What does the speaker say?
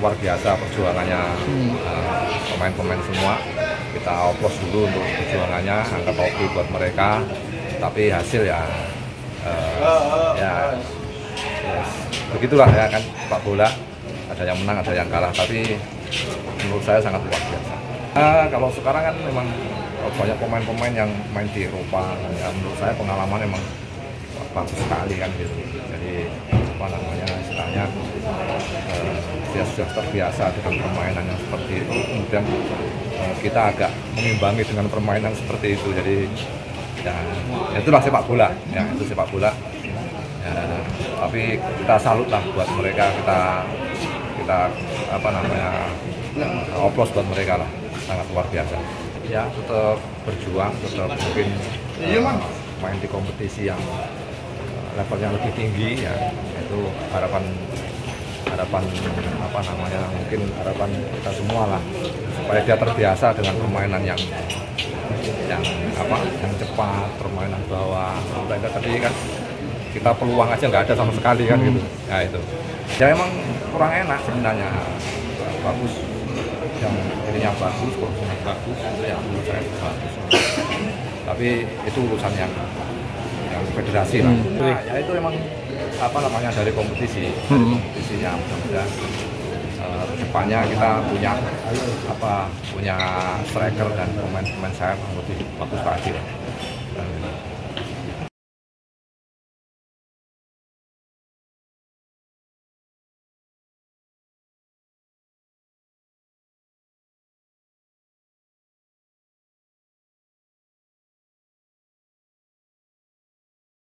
luar biasa perjuangannya pemain-pemain semua. Kita oplos dulu untuk perjuangannya, angkat topi buat mereka, tapi hasil ya begitulah ya kan sepak bola, ada yang menang ada yang kalah, tapi menurut saya sangat luar biasa. Kalau sekarang kan memang banyak pemain-pemain yang main di Eropa, ya menurut saya pengalaman memang bagus sekali kan gitu. Jadi apa namanya istilahnya dia sudah terbiasa dengan permainan yang seperti itu, kemudian kita agak mengimbangi dengan permainan seperti itu. Jadi ya itulah sepak bola, ya itu sepak bola. Ya, tapi kita salutlah buat mereka, kita apa namanya oplos buat mereka lah, sangat luar biasa. Ya tetap berjuang, tetap mungkin main di kompetisi yang levelnya lebih tinggi ya, itu harapan apa namanya, mungkin harapan kita semua lah supaya dia terbiasa dengan permainan yang cepat, permainan bawah. Mereka tadi kan kita peluang aja nggak ada sama sekali kan gitu. Ya itu ya emang kurang enak sebenarnya, bagus yang ininya bagus, kursinya bagus, itu yang menurut saya bagus, tapi itu urusan yang federasi lah. Nah, ya itu emang apa namanya dari kompetisi, kompetisinya mudah-mudahan depannya kita punya striker dan pemain-pemain saya lebih bagus lagi lah.